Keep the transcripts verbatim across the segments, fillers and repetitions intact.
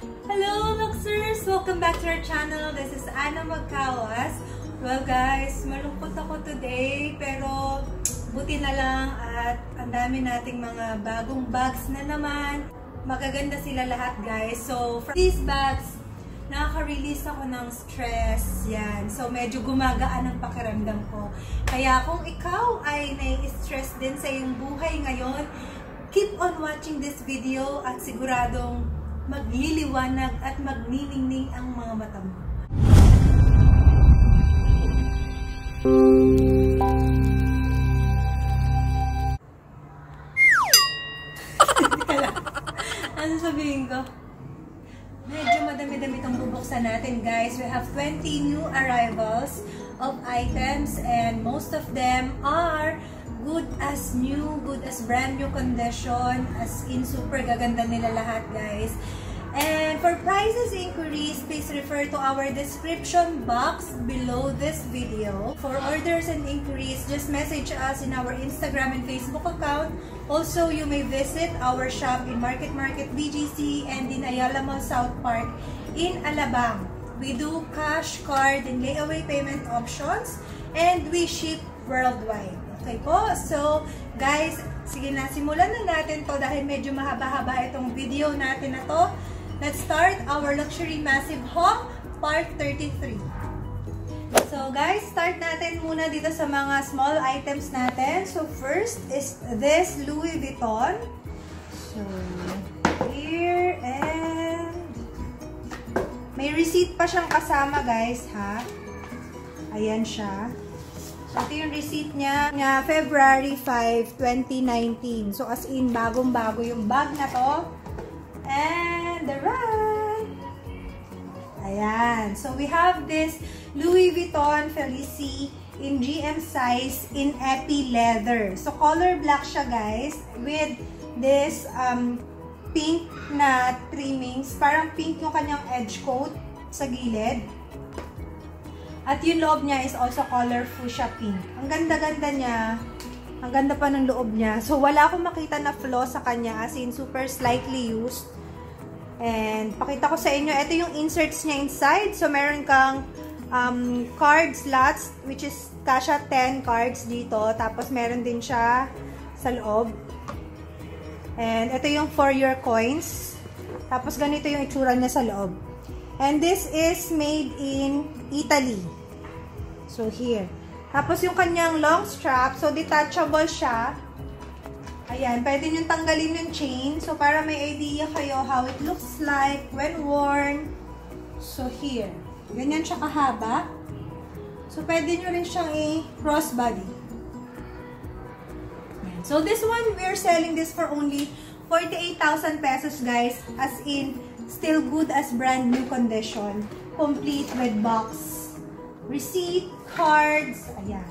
Hello Luxers! Welcome back to our channel. This is Anna Magkawas. Well guys, malungkot ako today pero buti na lang at ang dami nating mga bagong bags na naman. Magaganda sila lahat guys. So from these bags, nakaka-release ako ng stress. Yan. So medyo gumagaan ang pakiramdam ko. Kaya kung ikaw ay nai-stress din sa iyong buhay ngayon, keep on watching this video at siguradong magliliwanag at magniningning ang mga mata mo. Ano sabihin ko? Medyo madami-dami itong bubuksan natin guys. We have twenty new arrivals of items and most of them are good as new, good as brand new condition, as in super gaganda nila lahat guys. And for prices inquiries, please refer to our description box below this video. For orders and inquiries, just message us in our Instagram and Facebook account. Also, you may visit our shop in Market Market B G C and in Ayala Mall South Park in Alabang. We do cash, card, and layaway payment options and we ship worldwide. Okay po, so guys, sige na, simulan na natin to dahil medyo mahaba-haba itong video natin na to. Let's start our luxury massive haul, part thirty-three. So guys, start natin muna dito sa mga small items natin. So first is this Louis Vuitton. So here, and may receipt pa siyang kasama guys ha. Ayan siya. So, ito yung receipt niya, niya February five, twenty nineteen. So, as in, bagong-bago yung bag na to. And the run! Ayan. So, we have this Louis Vuitton Felici in G M size in Epi leather. So, color black siya, guys. With this um, pink na trimmings. Parang pink yung kanyang edge coat sa gilid. At yung loob niya is also colorful siya, pink. Ang ganda-ganda niya. Ang ganda pa ng loob niya. So, wala akong makita na flaw sa kanya. As in, super slightly used. And, pakita ko sa inyo. Ito yung inserts niya inside. So, meron kang um, card slots, which is kasha ten cards dito. Tapos, meron din siya sa loob. And, ito yung for your coins. Tapos, ganito yung itsura niya sa loob. And, this is made in Italy. So, here. Tapos, yung kanyang long strap. So, detachable siya. Ayan. Pwede nyo tanggalin yung chain. So, para may idea kayo how it looks like when worn. So, here. Ganyan siya kahaba. So, pwede nyo rin siyang i-crossbody. So, this one, we're selling this for only forty-eight thousand pesos, guys. As in, still good as brand new condition. Complete with box, receipt, cards, ayan.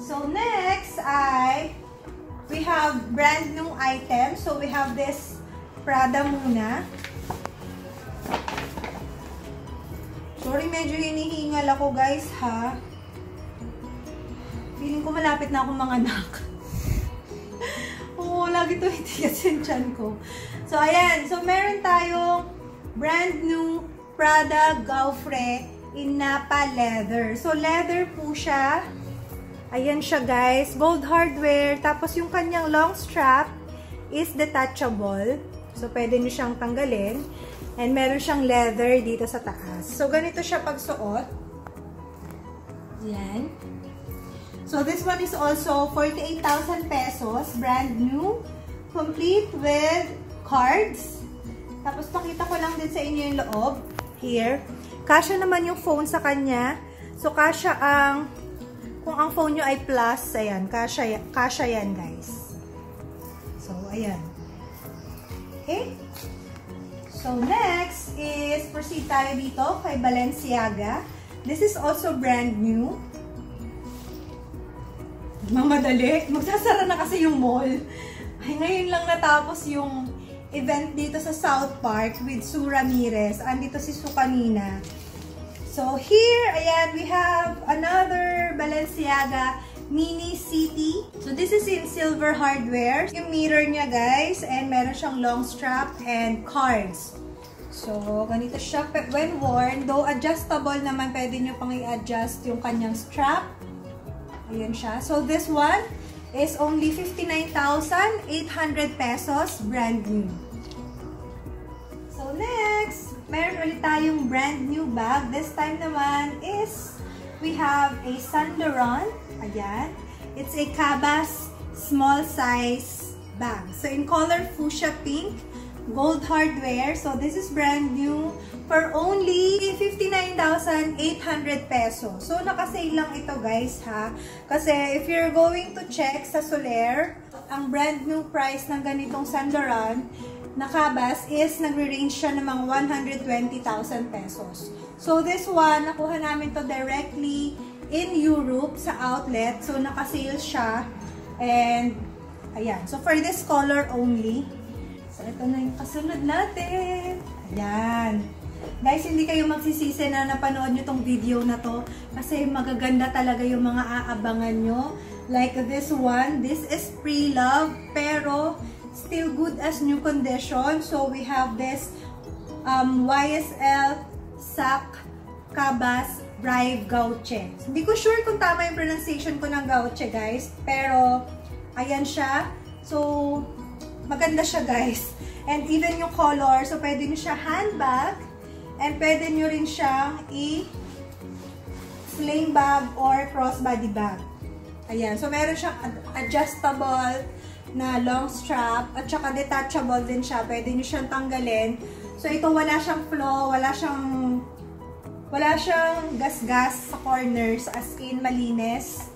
So, next ay, we have brand new item. So, we have this Prada muna. Sorry, medyo hinihingal ako guys, ha? Feeling ko malapit na akong manganak. Oo, lagi ito itigas yung tiyan ko. So, ayan. So, meron tayong brand new Prada Gaufre in Napa leather. So, leather po siya. Ayan siya, guys. Gold hardware. Tapos, yung kanyang long strap is detachable. So, pwede nyo siyang tanggalin. And, meron siyang leather dito sa taas. So, ganito siya pagsuot. Ayan. So, this one is also forty-eight thousand pesos. Brand new. Complete with cards. Tapos, pakita ko lang din sa inyo yung loob. Here. Kasya naman yung phone sa kanya. So, kasya ang, kung ang phone nyo ay plus, ayan, kasya, kasya yan, guys. So, ayan. Okay? So, next is, proceed tayo dito kay Balenciaga. This is also brand new. Mamadali. Magsasara na kasi yung mall. Ay, ngayon lang natapos yung event dito sa South Park with Su Ramirez. Andito si Su kanina. So, here, ayan, we have another Balenciaga Mini City. So, this is in silver hardware. Yung mirror niya, guys, and meron siyang long strap and cards. So, ganito siya. When worn, though adjustable naman, pwede nyo pang i-adjust yung kanyang strap. Ayan siya. So, this one is only fifty-nine thousand eight hundred pesos, brand new. So, next, meron ulit tayong brand new bag. This time naman is, we have a Saint Laurent. Ayan. It's a Cabas small size bag. So, in color fuchsia pink. Gold hardware. So, this is brand new for only fifty-nine thousand eight hundred pesos. So, nakasale lang ito, guys, ha? Kasi, if you're going to check sa Solaire, ang brand new price ng ganitong Saint Laurent na Cabas is nagre-range siya ng mga one hundred twenty thousand pesos. So, this one, nakuha namin to directly in Europe sa outlet. So, nakasale siya. And, ayan. So, for this color only. So, ito na yung kasunod natin. Ayan. Guys, hindi kayo magsisisi na napanood nyo tong video na to. Kasi magaganda talaga yung mga aabangan nyo. Like this one. This is pre-love pero still good as new condition. So, we have this um, Y S L Sac Cabas Rive Gauche. Hindi ko sure kung tama yung pronunciation ko ng Gauche, guys. Pero, ayan siya. So, maganda siya, guys. And even yung color, so pwede nyo siya handbag and pwede nyo rin siyang i-sling bag or crossbody bag. Ayan. So, meron siyang adjustable na long strap at saka detachable din siya. Pwede nyo siyang tanggalin. So, ito wala siyang flow, wala siyang wala siyang gasgas sa corners, as in malinis.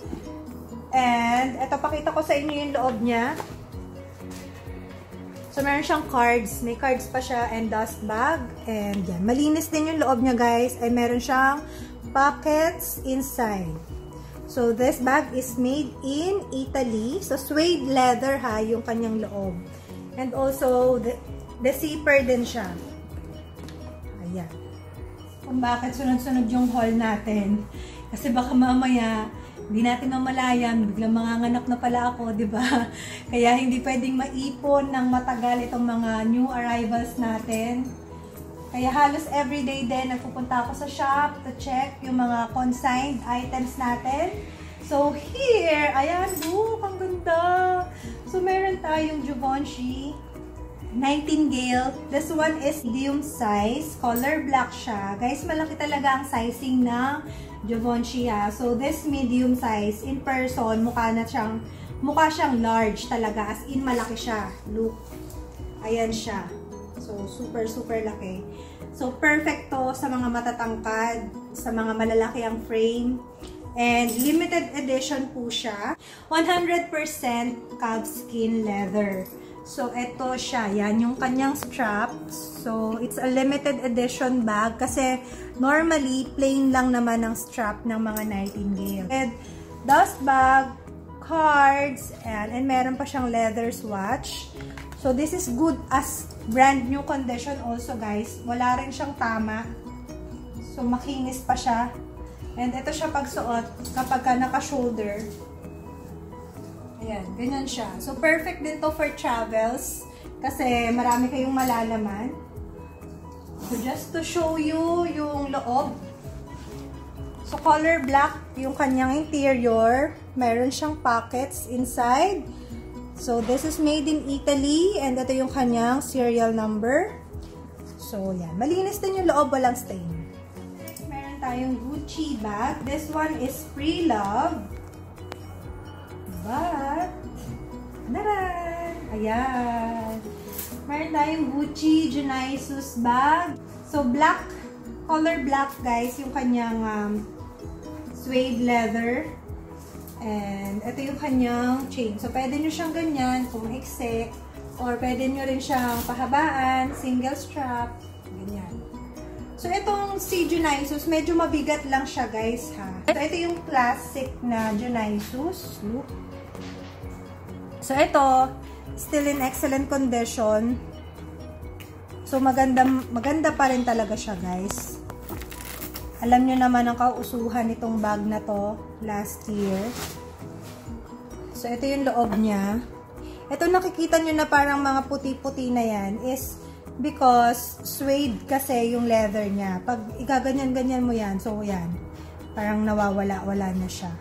And, ito pakita ko sa inyo yung loob niya. So, meron siyang cards. May cards pa siya and dust bag. And, yan. Malinis din yung loob niya, guys. And, meron siyang pockets inside. So, this bag is made in Italy. So, suede leather, ha, yung kanyang loob. And also, the, the zipper din siya. Ayan. Kung bakit sunod-sunod yung haul natin. Kasi baka mamaya, hindi natin mamalayan, biglang manganganak na pala ako, di ba? Kaya hindi pwedeng maipon ng matagal itong mga new arrivals natin. Kaya halos everyday din, nagpupunta ako sa shop to check yung mga consigned items natin. So, here, ayan, oh, ang ganda! So, meron tayong Givenchy, Nightingale. This one is medium size, color black siya. Guys, malaki talaga ang sizing ng Givenchy, ha. So, this medium size, in person, mukha na siyang, mukha siyang large talaga. As in, malaki siya. Look. Ayan siya. So, super, super laki. So, perfect to sa mga matatangkad, sa mga malalaki ang frame. And, limited edition po siya. one hundred percent calfskin leather. So, eto siya. Yan yung kanyang strap. So, it's a limited edition bag. Kasi, normally, plain lang naman ang strap ng mga Nightingale. And, dust bag, cards, and, and meron pa siyang leather swatch. So, this is good as brand new condition also, guys. Wala rin siyang tama. So, makinis pa siya. And, eto siya pagsuot kapag ka naka-shoulder. Ayan, ganyan siya. So, perfect din to for travels kasi marami kayong malalaman. So, just to show you yung loob. So, color black yung kanyang interior. Meron siyang pockets inside. So, this is made in Italy and ito yung kanyang serial number. So, yan. Malinis din yung loob, walang stain. Next, meron tayong Gucci bag. This one is pre-love. But, naran! Ayan! Meron tayong Gucci Dionysus bag. So, black, color black, guys, yung kanyang um, suede leather. And, ito yung kanyang chain. So, pwede nyo siyang ganyan, kung eksek, or pwede nyo rin siyang pahabaan, single strap, ganyan. So, itong si Dionysus, medyo mabigat lang siya, guys, ha. So, ito yung classic na Dionysus. Look. So, ito, still in excellent condition. So, maganda, maganda pa rin talaga siya, guys. Alam nyo naman ang kausuhan itong bag na to last year. So, ito yung loob niya. Ito, nakikita nyo na parang mga puti-puti na yan is because suede kasi yung leather niya. Pag igaganyan-ganyan mo yan, so yan, parang nawawala-wala na siya.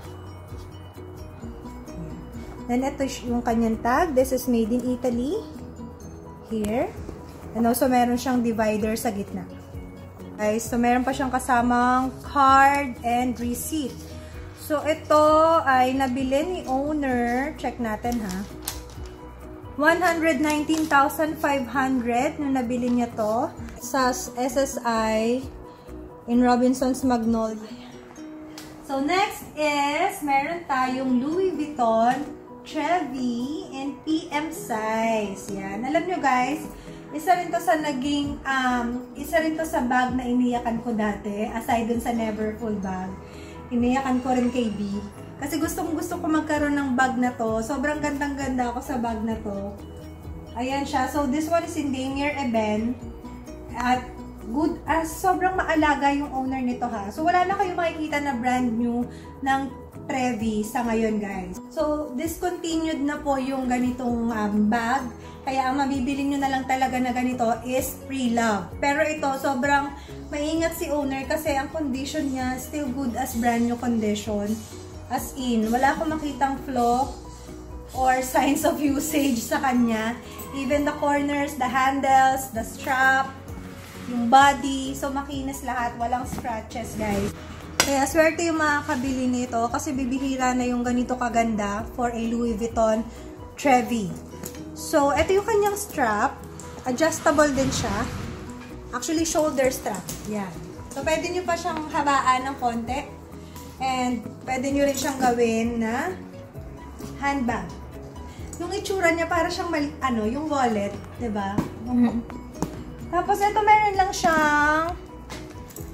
Then ito yung kanyang tag. This is made in Italy. Here. And also meron siyang divider sa gitna. Guys, so meron pa siyang kasamang card and receipt. So ito ay nabili ni owner. Check natin ha. one hundred nineteen thousand five hundred nung nabili niya to sa S S I in Robinson's Magnolia. So next is meron tayong Louis Vuitton Trevi in P M size. Yan. Alam nyo guys, isa rin to sa naging, um, isa rin to sa bag na iniyakan ko dati. Aside dun sa Neverfull bag, iniyakan ko rin kay B. Kasi gustong gusto ko magkaroon ng bag na to. Sobrang gandang ganda ako sa bag na to. Ayan siya. So this one is in Daimler Eben. At good as, sobrang maalaga yung owner nito ha. So wala na kayong makikita na brand new ng Trevi sa ngayon guys. So discontinued na po yung ganitong um, bag. Kaya ang mabibili nyo na lang talaga na ganito is pre-love. Pero ito sobrang maingat si owner kasi ang condition niya still good as brand new condition. As in, wala akong makitang flaw or signs of usage sa kanya. Even the corners, the handles, the strap, yung body. So makinis lahat, walang scratches guys. Kaya swerte yung makakabili nito kasi bibihira na yung ganito kaganda for a Louis Vuitton Trevi. So, ito yung kanyang strap. Adjustable din siya. Actually, shoulder strap. Yan. So, pwede nyo pa siyang habaan ng konti. And, pwede nyo rin siyang gawin na handbag. Yung itsura niya, para siyang mali, ano, yung wallet. Diba? Mm-hmm. Tapos, ito meron lang siyang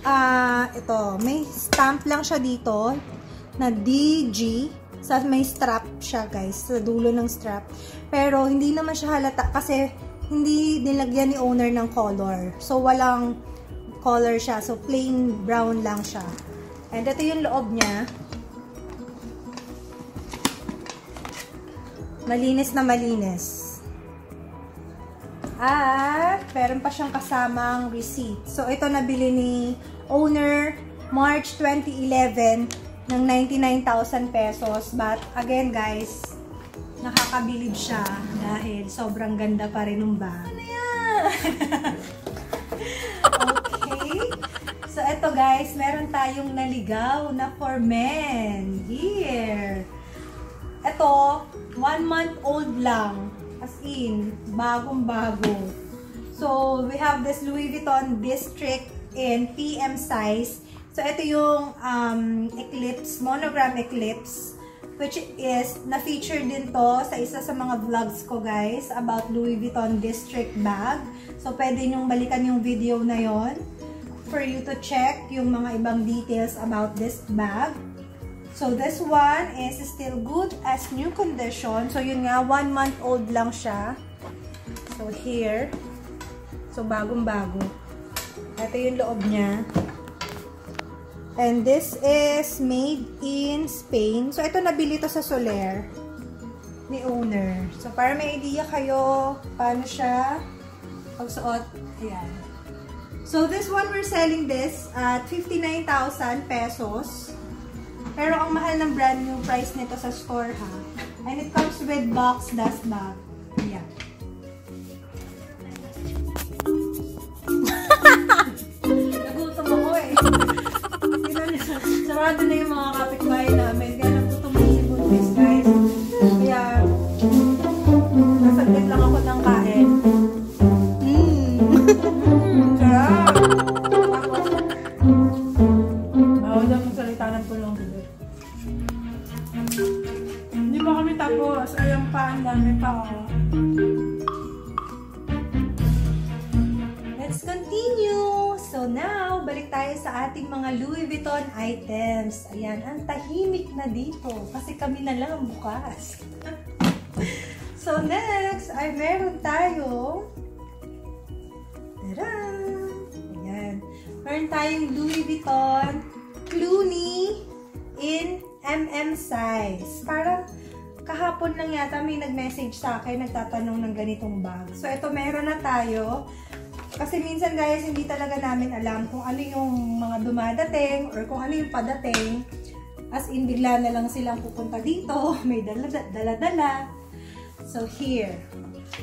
Ah, uh, ito, may stamp lang siya dito na D G sa may strap siya guys, sa dulo ng strap. Pero hindi naman siya halata kasi hindi nilagyan ni owner ng color. So walang color siya. So plain brown lang siya. And ito yung loob niya. Malinis na malinis. At meron pa siyang kasamang receipt. So ito nabili ni owner March twenty eleven ng ninety-nine thousand pesos. But again guys, nakakabilib siya dahil sobrang ganda pa rin ng bag. Ano yan? Okay. So ito guys, meron tayong naligaw na for men. Here. Ito, one month old lang. As in, bagong-bago. So, we have this Louis Vuitton District in P M size. So, ito yung um, Eclipse, Monogram Eclipse, which is, na-feature din to sa isa sa mga vlogs ko, guys, about Louis Vuitton District bag. So, pwede nyong balikan yung video na yon for you to check yung mga ibang details about this bag. So, this one is still good as new condition. So, yun nga, one month old lang siya. So, here. So, bagong-bago. Ito yung loob niya. And this is made in Spain. So, ito nabili to sa Solaire ni owner. So, para may idea kayo paano siya pagsuot. Ayan. So, this one, we're selling this at fifty-nine thousand pesos. Pero ang mahal ng brand new price nito sa store ha. And it comes with box dust bag. Yeah. Nagutom ako eh. Sarado na yung mga kapitbahay namin. Kaya nagutom na si Buntis guys. Kaya nasaglit lang ako ng kain. Mmm. Sarap. Ako daw magsalita ng pulong. Tapos, ayun pa, ang dami pa ako. Let's continue! So now, balik tayo sa ating mga Louis Vuitton items. Ayan, ang tahimik na dito kasi kami na lang ang bukas. So next, ay meron tayo. Taraan! Ayan. Meron tayong Louis Vuitton Cluny in M M size. Parang kahapon lang yata may nag-message sa akin, nagtatanong ng ganitong bag. So, ito meron na tayo. Kasi minsan guys, hindi talaga namin alam kung ano yung mga dumadating or kung ano yung padating. As in, bigla na lang silang pupunta dito. May dala-dala. So, here.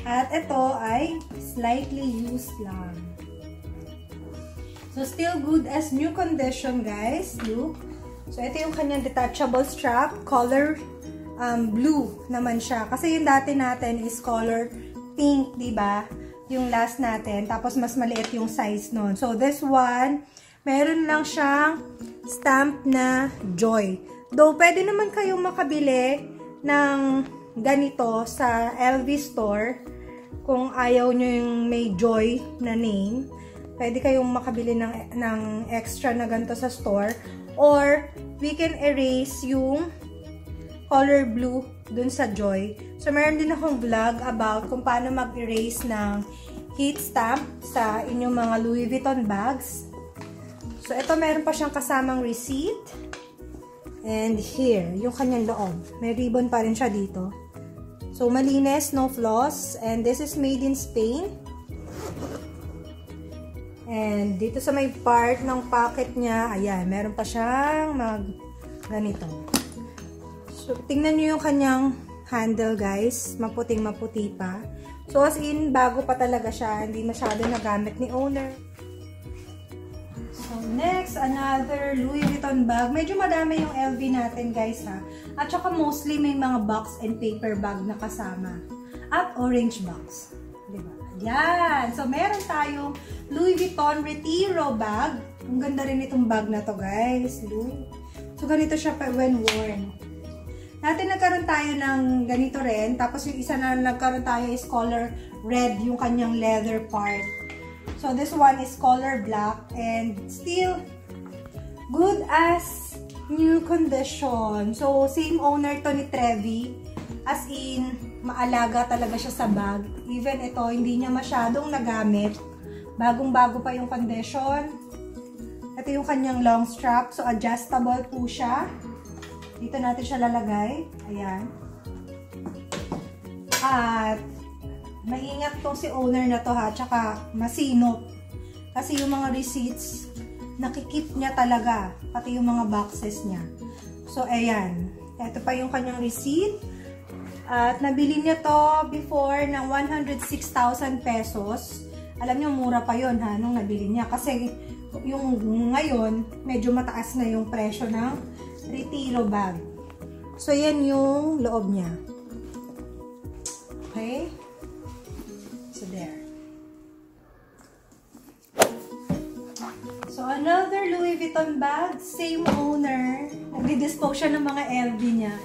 At ito ay slightly used lang. So, still good as new condition guys. Look. So, ito yung kanyang detachable strap. Color um, blue naman siya. Kasi yung dati natin is color pink, diba? Yung last natin. Tapos, mas maliit yung size nun. So, this one, meron lang siyang stamp na Joy. Though, pwede naman kayong makabili ng ganito sa L V store. Kung ayaw nyo yung may Joy na name, pwede kayong makabili ng, ng extra na ganito sa store. Or, we can erase yung color blue dun sa Joy. So, meron din akong vlog about kung paano mag-erase ng heat stamp sa inyong mga Louis Vuitton bags. So, ito meron pa siyang kasamang receipt. And here, yung kanyang loob. May ribbon pa rin siya dito. So, malinis, no flaws. And this is made in Spain. And dito sa may part ng pocket niya, ayan, meron pa siyang mag ganito. So, tingnan nyo yung kanyang handle, guys. Maputing-maputi pa. So, as in, bago pa talaga siya. Hindi masyado nagamit ni owner. So, next, another Louis Vuitton bag. Medyo madami yung L V natin, guys, ha? At saka mostly may mga box and paper bag na kasama. At orange box. Diba? Ayan. So, meron tayong Louis Vuitton Retiro bag. Ang ganda rin itong bag na to, guys. Louis. So, ganito siya pa when worn. Natin nagkaroon tayo ng ganito rin. Tapos yung isa na nagkaroon tayo is color red, yung kanyang leather part. So, this one is color black and still good as new condition. So, same owner to ni Trevi. As in, maalaga talaga siya sa bag. Even ito, hindi niya masyadong nagamit. Bagong-bago pa yung condition. Ito yung kanyang long strap. So, adjustable po siya. Dito natin siya lalagay. Ayan. At maingat tong si owner na to ha. Tsaka masinop. Kasi yung mga receipts, nakikip niya talaga. Pati yung mga boxes niya. So, ayan. Ito pa yung kanyang receipt. At nabili niya to before ng one hundred six thousand pesos. Alam niyo, mura pa yun ha, nung nabili niya. Kasi yung ngayon, medyo mataas na yung presyo ng Retiro bag. So, yan yung loob niya. Okay? So, there. So, another Louis Vuitton bag. Same owner. Nagdi-dispose siya ng mga L V niya.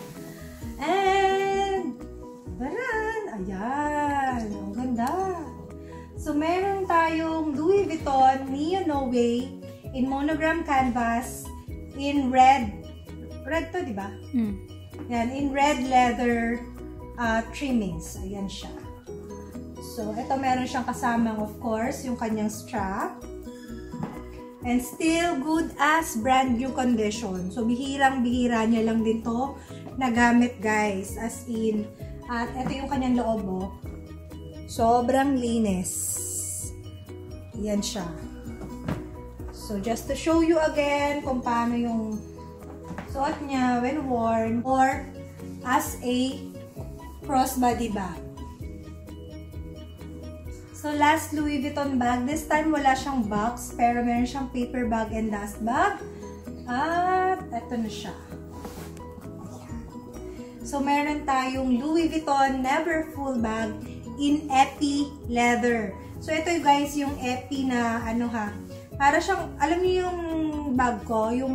And, baran! Ayan! Ang ganda! So, meron tayong Louis Vuitton Neo Noe in monogram canvas in red. Red to, di ba? Mm. Yan, in red leather uh, trimmings. Ayan siya. So, ito meron siyang kasamang, of course, yung kanyang strap. And still good as brand new condition. So, bihirang-bihira niya lang din to nagamit, guys. As in, at ito yung kanyang loob, oh. Sobrang linis. Ayan siya. So, just to show you again kung paano yung suot niya when worn or as a crossbody bag. So, last Louis Vuitton bag. This time, wala siyang box, pero meron siyang paper bag and dust bag. At, eto na siya. So, meron tayong Louis Vuitton Neverfull bag in Epi leather. So, ito guys, yung Epi na, ano ha, para siyang, alam niyo yung bag ko, yung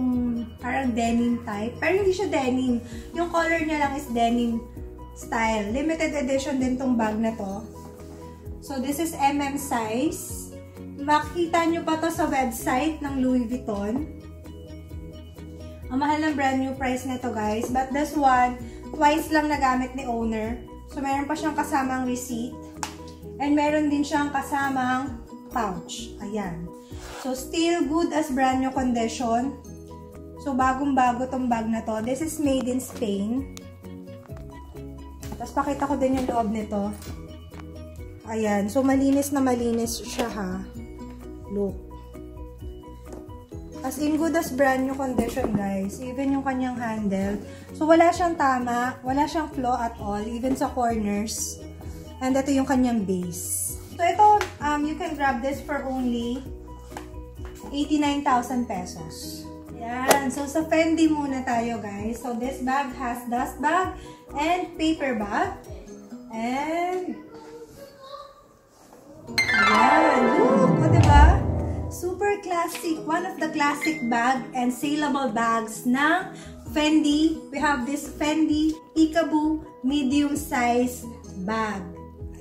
parang denim type. Pero hindi siya denim. Yung color niya lang is denim style. Limited edition din tong bag na to. So, this is M M size. Makikita nyo pa to sa website ng Louis Vuitton. Ang mahal ng brand new price na to, guys. But this one, twice lang nagamit ni owner. So, meron pa siyang kasamang receipt. And meron din siyang kasamang pouch. Ayan. So, still good as brand new condition. So, bagong-bago tong bag na to. This is made in Spain. Tapos, pakita ko din yung loob nito. Ayan. So, malinis na malinis siya, ha. look. As in, good as brand new condition, guys. Even yung kanyang handle. So, wala siyang tama. Wala siyang flaw at all. Even sa corners. And ito yung kanyang base. So, ito, um, you can grab this for only eighty-nine thousand pesos. Yan. So, sa Fendi muna tayo, guys. So, this bag has dust bag and paper bag. And... Ayan. Look! O, diba? Super classic. One of the classic bag and saleable bags ng Fendi. We have this Fendi Peekaboo medium size bag.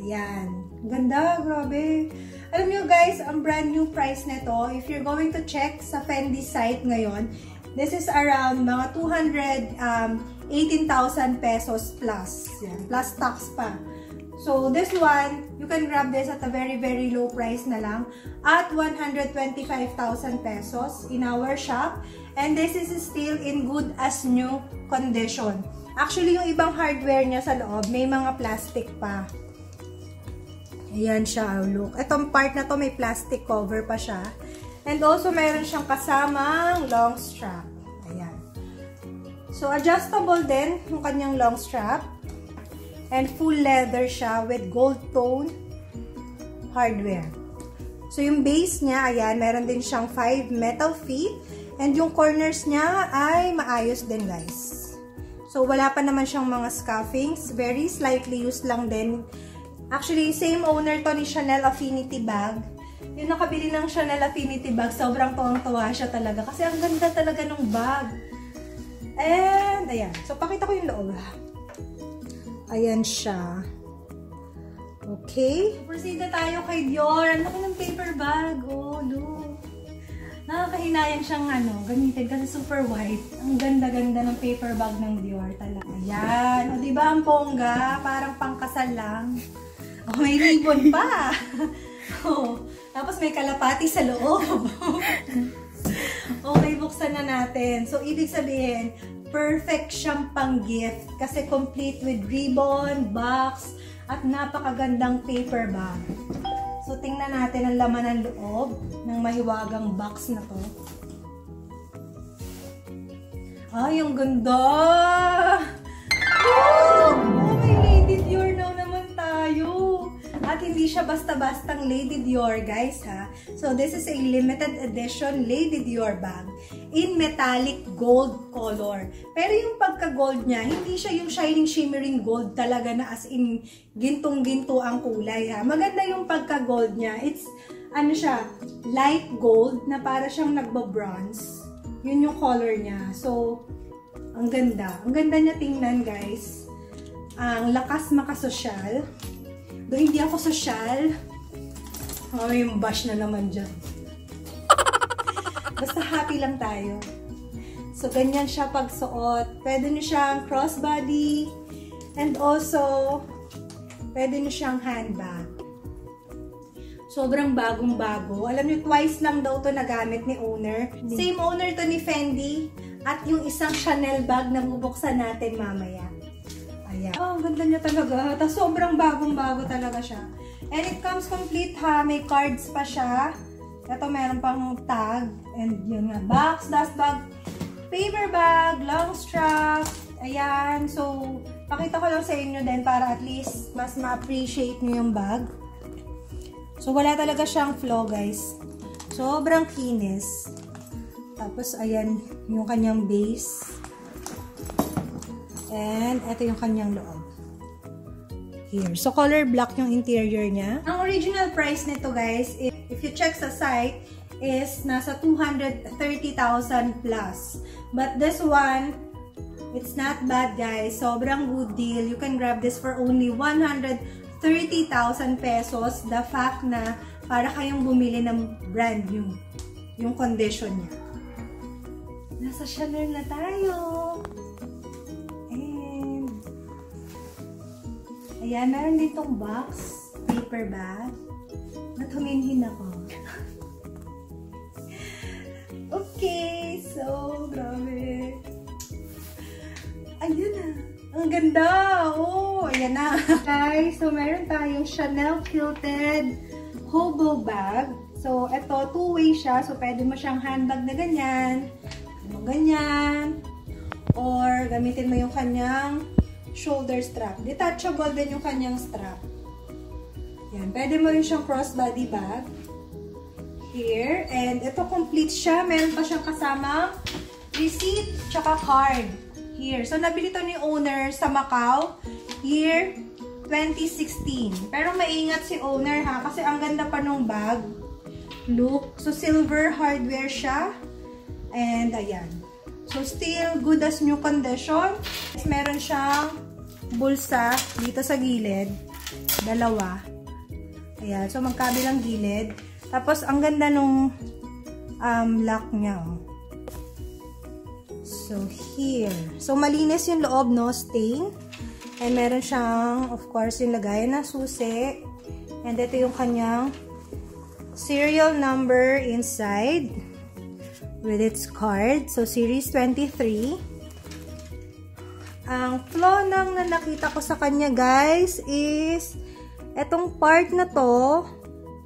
Ayan. Ganda. Grabe. Alam nyo guys, ang brand new price nito, if you're going to check sa Fendi site ngayon, this is around mga two hundred eighteen thousand pesos plus. Ayan. Plus tax pa. So, this one, you can grab this at a very, very low price na lang at one hundred twenty-five thousand pesos in our shop. And this is still in good as new condition. Actually, yung ibang hardware niya sa loob, may mga plastic pa. Ayan siya, look. Itong part na to may plastic cover pa siya. And also, meron siyang kasamang long strap. Ayan. So, adjustable din yung kanyang long strap. And full leather siya with gold tone hardware. So, yung base niya, ayan, meron din siyang five metal feet. And yung corners niya ay maayos din, guys. So, wala pa naman siyang mga scuffings. Very slightly used lang din. Actually, same owner to ni Chanel Affinity Bag. Yung nakabili ng Chanel Affinity Bag, sobrang tuwang-tuwa siya talaga. Kasi ang ganda talaga ng bag. And, ayan. So, pakita ko yung loob. Ayan siya. Okay. Proceed na tayo kay Dior. Ang laki ng paper bag. Oh, look. Nakakahinayang siyang ano, gamitin kasi super white. Ang ganda-ganda ng paper bag ng Dior talaga. Ayan. O, diba ang pongga? Parang pangkasal lang. O, may ribbon pa. O, tapos may kalapati sa loob. Okay, buksan na natin. So, ibig sabihin, perfect siyang pang-gift kasi complete with ribbon, box, at napakagandang paper bag. So, tingnan natin ang laman ng loob ng mahiwagang box na to. Ay, ang ganda! Oh! Oh, may Lady Dior now naman tayo! At hindi siya basta-bastang Lady Dior, guys, ha? So, this is a limited edition Lady Dior bag in metallic gold color. Pero yung pagka-gold niya, hindi siya yung shining shimmering gold talaga na as in gintong-ginto ang kulay, ha? Maganda yung pagka-gold niya. It's, ano siya, light gold na para siyang nagbo-bronze. Yun yung color niya. So, ang ganda. Ang ganda niya tingnan, guys. Ang lakas makasosyal. Do, hindi ako sosyal. Oh, yung bash na naman dyan. Basta happy lang tayo. So, ganyan siya pagsuot. Pwede nyo siyang crossbody. And also, pwede nyo siyang handbag. Sobrang bagong-bago. Alam nyo, twice lang daw to nagamit ni owner. Same owner to ni Fendi. At yung isang Chanel bag na bubuksan natin mamaya. Ayan. Oh, ang ganda niya talaga. Tapos sobrang bagong-bago talaga siya. And it comes complete, ha. May cards pa siya. Ito, meron pang tag. And yun nga. Box, dust bag, paper bag, long strap. Ayan. So, pakita ko lang sa inyo din para at least mas ma-appreciate nyo yung bag. So, wala talaga siyang flow, guys. Sobrang kinis. Tapos, ayan. Yung kanyang base. And, ito yung kanyang loob. Here. So, color black yung interior niya. Ang original price nito, guys, if you check sa site, is nasa two hundred thirty thousand plus. But this one, it's not bad, guys. Sobrang good deal. You can grab this for only one hundred thirty thousand pesos. The fact na para kayong bumili ng brand new. Yung condition niya. Nasa Chanel na tayo. Ayan, meron ditong box, paper bag. Natuminhin ako. Okay, so, grabe. Ayan na. Ang ganda. Oh, ayan na. Guys, so meron tayong Chanel Quilted Hobo Bag. So, eto, two-way siya. So, pwede mo siyang handbag na ganyan. Ano, ganyan. Or, gamitin mo yung kanyang shoulder strap. Detachable din yung kanyang strap. Yan. Pwede mo rin siyang crossbody bag. Here. And, eto, complete siya. Meron pa siyang kasama receipt, tsaka card. Here. So, nabili to ni owner sa Macau. Year twenty sixteen. Pero, maingat si owner, ha? Kasi, ang ganda pa nung bag. Look. So, silver hardware siya. And, ayan. So, still good as new condition. Meron siyang bulsa dito sa gilid. Dalawa. Ayan. So, magkabilang gilid. Tapos, ang ganda nung um, lock niya. Oh. So, here. So, malinis yung loob, no? Stain. And, meron siyang, of course, yung lagayan na susi. And, ito yung kanyang serial number inside with its card. So, series twenty-three. Ang flaw nang na nakita ko sa kanya, guys, is etong part na to.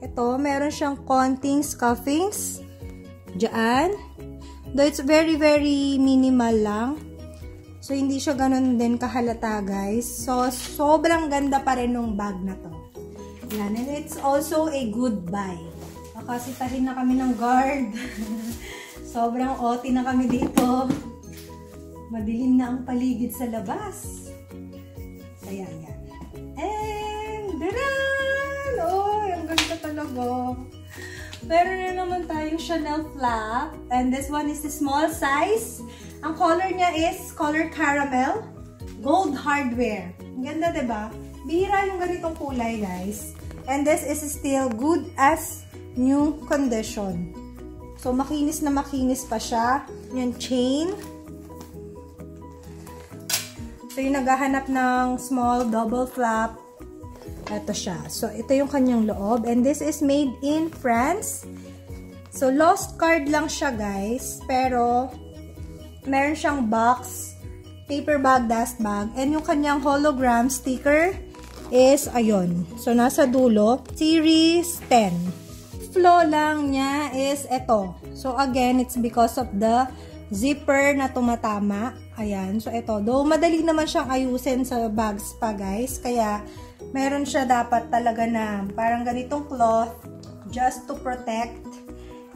Ito, meron siyang konting scuffings. Diyan. Though it's very, very minimal lang. So, hindi siya ganun din kahalata, guys. So, sobrang ganda pa rin ng bag na to. Yan. And it's also a good buy. Nakasitahin na kami ng guard. Sobrang O T na kami dito. Madilim na ang paligid sa labas. Ayan, yan. And, daran! Oh, ang ganda talaga. Meron na naman tayong Chanel flap. And this one is the small size. Ang color niya is color caramel. Gold hardware. Ang ganda, diba? Bihira yung ganitong kulay, guys. And this is still good as new condition. So, makinis na makinis pa siya. Yung chain. So, yung naghahanap ng small double flap. Ito siya. So, ito yung kanyang loob. And this is made in France. So, lost card lang siya, guys. Pero, meron siyang box, paper bag, dust bag. And yung kanyang hologram sticker is, ayun. So, nasa dulo. Series ten. Flow lang niya is ito. So, again, it's because of the zipper na tumatama. Ayan. So, ito. Though, madali naman siyang ayusin sa bags pa, guys. Kaya, meron siya dapat talaga na parang ganitong cloth just to protect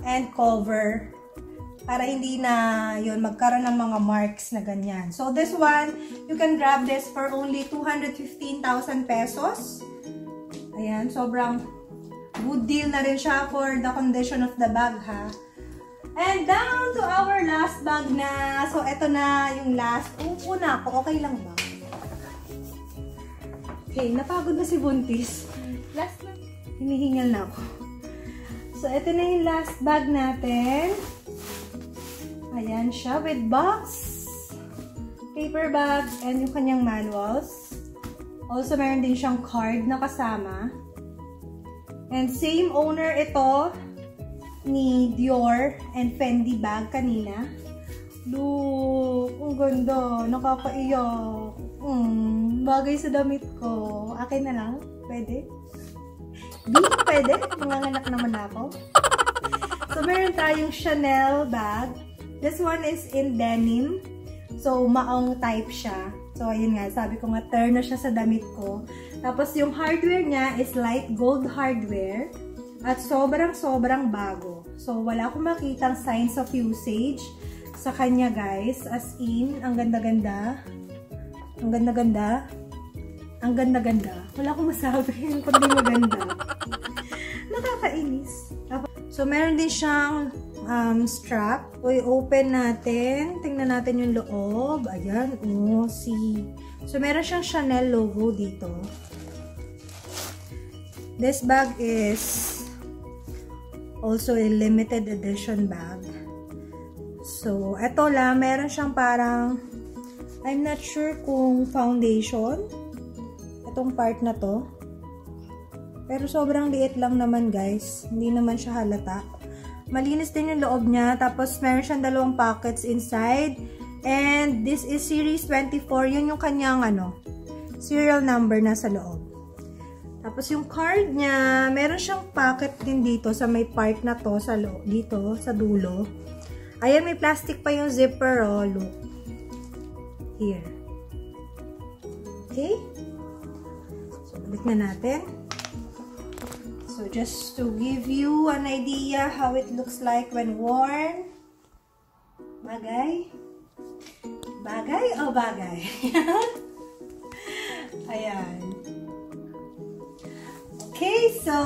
and cover para hindi na, yun, magkaroon ng mga marks na ganyan. So, this one, you can grab this for only two hundred fifteen thousand pesos. Ayan. Sobrang good deal na rin siya for the condition of the bag, ha. And down to our last bag na. So, eto na yung last. Upo na ako. Okay lang ba? Okay, napagod na si Buntis. Last na. Hinihingal na ako. So, eto na yung last bag natin. Ayan siya with box, paper bag, and yung kanyang manuals. Also, meron din siyang card na kasama. And same owner ito ni Dior and Fendi bag kanina. Look, ang ganda. Nakakaiyak. Mm, bagay sa damit ko. Akin na lang? Pwede? Di, pwede. Nanganganak naman ako. So, meron tayong Chanel bag. This one is in denim. So, maong type siya. So, ayun nga, sabi ko nga, turn na siya sa damit ko. Tapos, yung hardware niya is light gold hardware. At sobrang-sobrang bago. So, wala akong makitang signs of usage sa kanya, guys. As in, ang ganda-ganda. Ang ganda-ganda. Ang ganda-ganda. Wala akong masabi. Kundi maganda. Nakakainis. So, meron din siyang um, strap. Uy, open natin. Tingnan natin yung loob. Ayan. Oh, see. So, meron siyang Chanel logo dito. This bag is also a limited edition bag. So, eto lang. Meron siyang parang, I'm not sure kung foundation. Itong part na to. Pero sobrang liit lang naman, guys. Hindi naman siya halata. Malinis din yung loob niya. Tapos, meron siyang dalawang pockets inside. And, this is series twenty-four. Yun yung kanyang, ano, serial number na sa loob. Tapos yung card niya, meron siyang pocket din dito sa may part na to, sa lo, dito, sa dulo. Ayan, may plastic pa yung zipper, oh, look. Here. Okay? So, balik na natin. So, just to give you an idea how it looks like when worn. Bagay. Bagay o bagay? Ayan. Okay, so,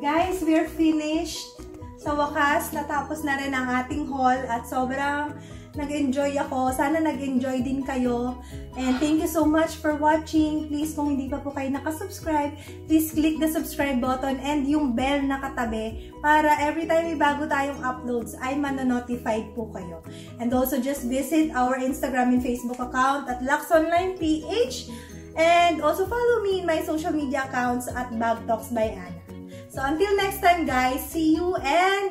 guys, we're finished. Sa wakas, natapos na rin ang ating haul at sobrang nag-enjoy ako. Sana nag-enjoy din kayo. And thank you so much for watching. Please, kung hindi pa po kayo nakasubscribe, please click the subscribe button and yung bell na katabi para every time may bago tayong uploads ay manonotified po kayo. And also, just visit our Instagram and Facebook account at luxonlineph. And also follow me in my social media accounts at Bag Talks by Anna. So until next time, guys, see you and